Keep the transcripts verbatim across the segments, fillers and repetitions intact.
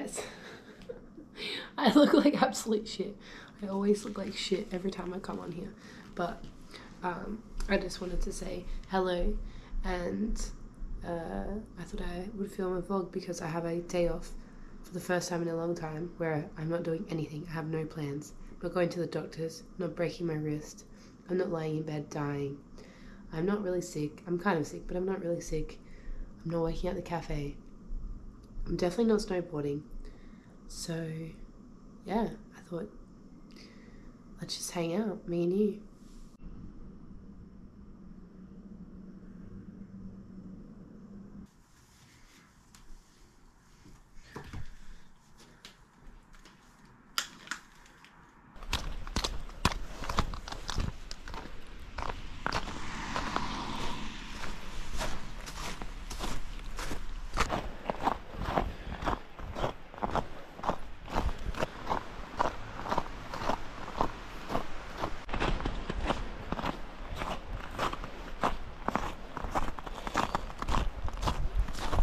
guys. I look like absolute shit. I always look like shit every time I come on here. But um, I just wanted to say hello, and uh, I thought I would film a vlog because I have a day off for the first time in a long time where I'm not doing anything. I have no plans. I'm not going to the doctors. I'm not breaking my wrist. I'm not lying in bed dying. I'm not really sick. I'm kind of sick, but I'm not really sick. I'm not working at the cafe. I'm definitely not snowboarding. So, yeah, I thought, let's just hang out, me and you.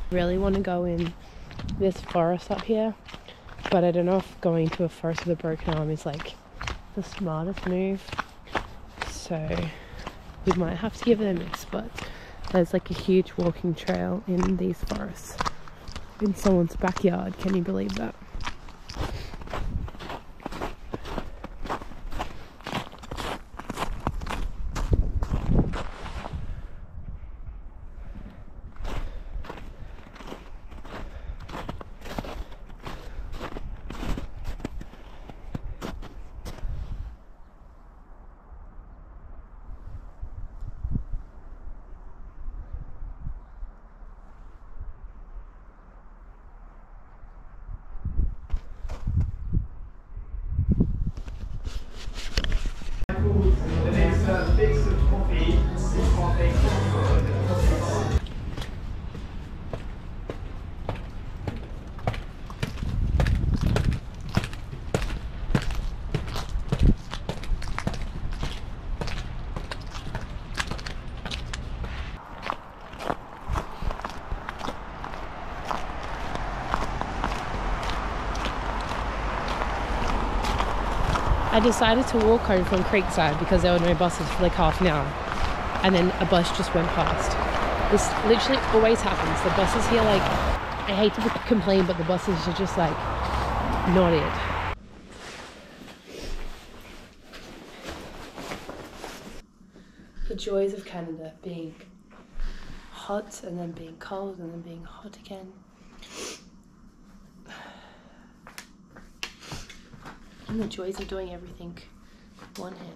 Really want to go in this forest up here, but I don't know if going to a forest with a broken arm is like the smartest move, so we might have to give it a miss. But there's like a huge walking trail in these forests in someone's backyard. Can you believe that? I decided to walk home from Creekside because there were no buses for like half an hour, and then a bus just went past. This literally always happens. The buses here, like, I hate to complain, but the buses are just like not it. The joys of Canada, being hot and then being cold and then being hot again. And the joys of doing everything one-handed.